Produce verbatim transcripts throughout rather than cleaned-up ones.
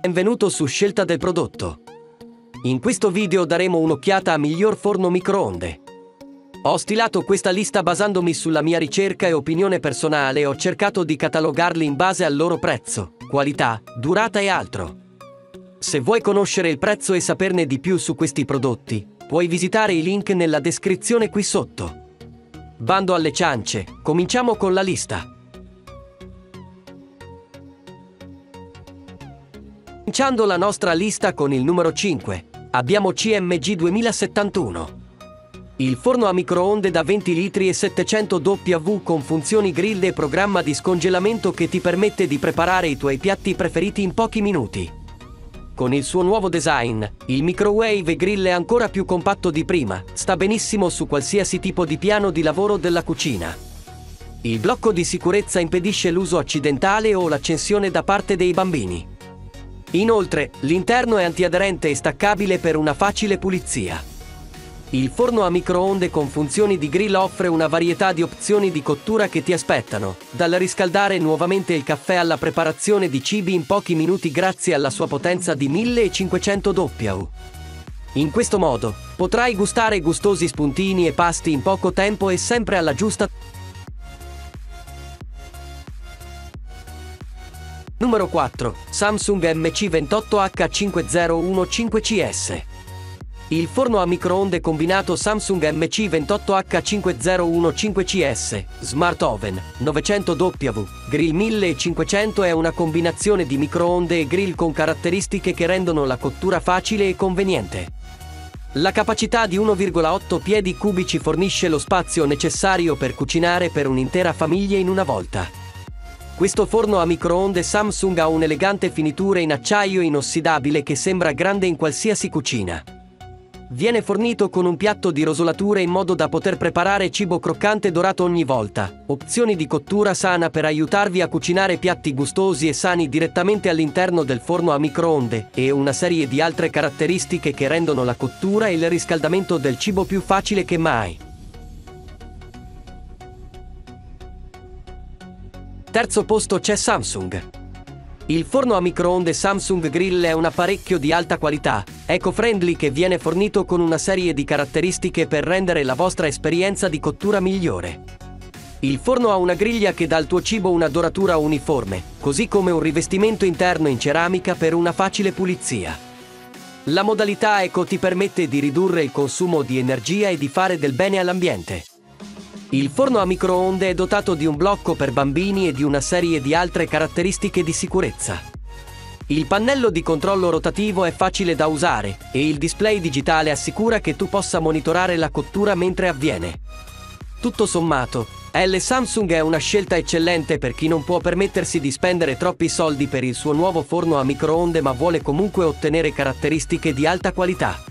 Benvenuto su Scelta del Prodotto. In questo video daremo un'occhiata a miglior forno microonde. Ho stilato questa lista basandomi sulla mia ricerca e opinione personale e ho cercato di catalogarli in base al loro prezzo, qualità, durata e altro. Se vuoi conoscere il prezzo e saperne di più su questi prodotti, puoi visitare i link nella descrizione qui sotto. Bando alle ciance, cominciamo con la lista. Cominciando la nostra lista con il numero cinque, abbiamo C M G duemilasettantuno. Il forno a microonde da venti litri e settecento watt con funzioni grill e programma di scongelamento che ti permette di preparare i tuoi piatti preferiti in pochi minuti. Con il suo nuovo design, il microwave grill è ancora più compatto di prima, sta benissimo su qualsiasi tipo di piano di lavoro della cucina. Il blocco di sicurezza impedisce l'uso accidentale o l'accensione da parte dei bambini. Inoltre, l'interno è antiaderente e staccabile per una facile pulizia. Il forno a microonde con funzioni di grill offre una varietà di opzioni di cottura che ti aspettano, dal riscaldare nuovamente il caffè alla preparazione di cibi in pochi minuti grazie alla sua potenza di millecinquecento watt. In questo modo, potrai gustare gustosi spuntini e pasti in poco tempo e sempre alla giusta. Numero quattro. Samsung M C ventotto H cinque zero uno cinque C S. Il forno a microonde combinato Samsung M C ventotto H cinque zero uno cinque C S, Smart Oven, novecento watt, Grill millecinquecento è una combinazione di microonde e grill con caratteristiche che rendono la cottura facile e conveniente. La capacità di uno virgola otto piedi cubici fornisce lo spazio necessario per cucinare per un'intera famiglia in una volta. Questo forno a microonde Samsung ha un'elegante finitura in acciaio inossidabile che sembra grande in qualsiasi cucina. Viene fornito con un piatto di rosolature in modo da poter preparare cibo croccante dorato ogni volta, opzioni di cottura sana per aiutarvi a cucinare piatti gustosi e sani direttamente all'interno del forno a microonde, e una serie di altre caratteristiche che rendono la cottura e il riscaldamento del cibo più facile che mai. Terzo posto c'è Samsung. Il forno a microonde Samsung Grill è un apparecchio di alta qualità, eco-friendly che viene fornito con una serie di caratteristiche per rendere la vostra esperienza di cottura migliore. Il forno ha una griglia che dà al tuo cibo una doratura uniforme, così come un rivestimento interno in ceramica per una facile pulizia. La modalità eco ti permette di ridurre il consumo di energia e di fare del bene all'ambiente. Il forno a microonde è dotato di un blocco per bambini e di una serie di altre caratteristiche di sicurezza. Il pannello di controllo rotativo è facile da usare e il display digitale assicura che tu possa monitorare la cottura mentre avviene. Tutto sommato, L Samsung è una scelta eccellente per chi non può permettersi di spendere troppi soldi per il suo nuovo forno a microonde ma vuole comunque ottenere caratteristiche di alta qualità.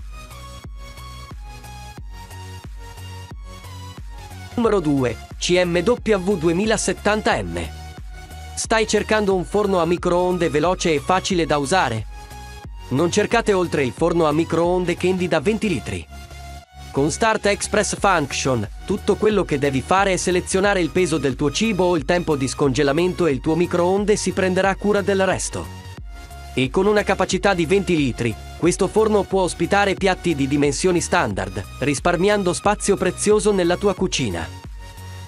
Numero due. C M W duemilasettanta M. Stai cercando un forno a microonde veloce e facile da usare? Non cercate oltre il forno a microonde Candy da venti litri. Con Start Express Function, tutto quello che devi fare è selezionare il peso del tuo cibo o il tempo di scongelamento e il tuo microonde si prenderà cura del resto. E con una capacità di venti litri, questo forno può ospitare piatti di dimensioni standard, risparmiando spazio prezioso nella tua cucina.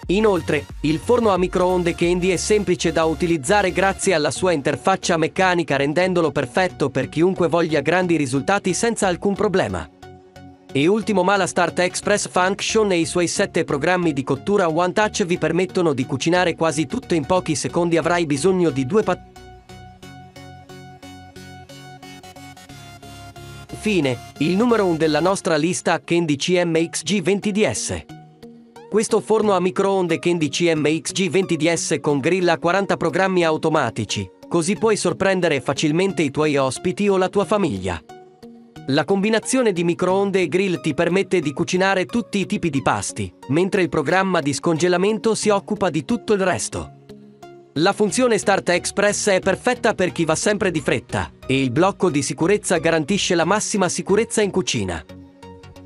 Inoltre, il forno a microonde Candy è semplice da utilizzare grazie alla sua interfaccia meccanica rendendolo perfetto per chiunque voglia grandi risultati senza alcun problema. E ultimo ma la Start Express Function e i suoi sette programmi di cottura One Touch vi permettono di cucinare quasi tutto in pochi secondi. Avrai bisogno di due patate. Infine, il numero uno della nostra lista Candy C M X G venti D S. Questo forno a microonde Candy C M X G venti D S con grill ha quaranta programmi automatici, così puoi sorprendere facilmente i tuoi ospiti o la tua famiglia. La combinazione di microonde e grill ti permette di cucinare tutti i tipi di pasti, mentre il programma di scongelamento si occupa di tutto il resto. La funzione Start Express è perfetta per chi va sempre di fretta, e il blocco di sicurezza garantisce la massima sicurezza in cucina.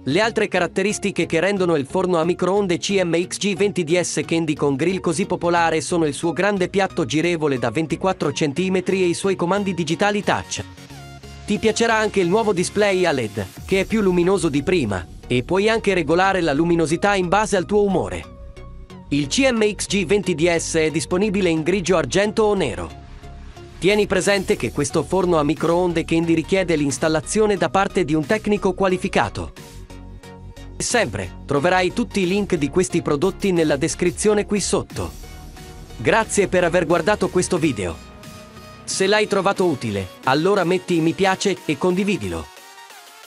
Le altre caratteristiche che rendono il forno a microonde C M X G venti D S Candy con grill così popolare sono il suo grande piatto girevole da ventiquattro centimetri e i suoi comandi digitali touch. Ti piacerà anche il nuovo display a L E D, che è più luminoso di prima, e puoi anche regolare la luminosità in base al tuo umore. Il C M X G venti D S è disponibile in grigio, argento o nero. Tieni presente che questo forno a microonde Candy richiede l'installazione da parte di un tecnico qualificato. Sempre, troverai tutti i link di questi prodotti nella descrizione qui sotto. Grazie per aver guardato questo video. Se l'hai trovato utile, allora metti mi piace e condividilo.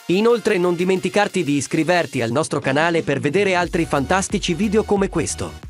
Inoltre non dimenticarti di iscriverti al nostro canale per vedere altri fantastici video come questo.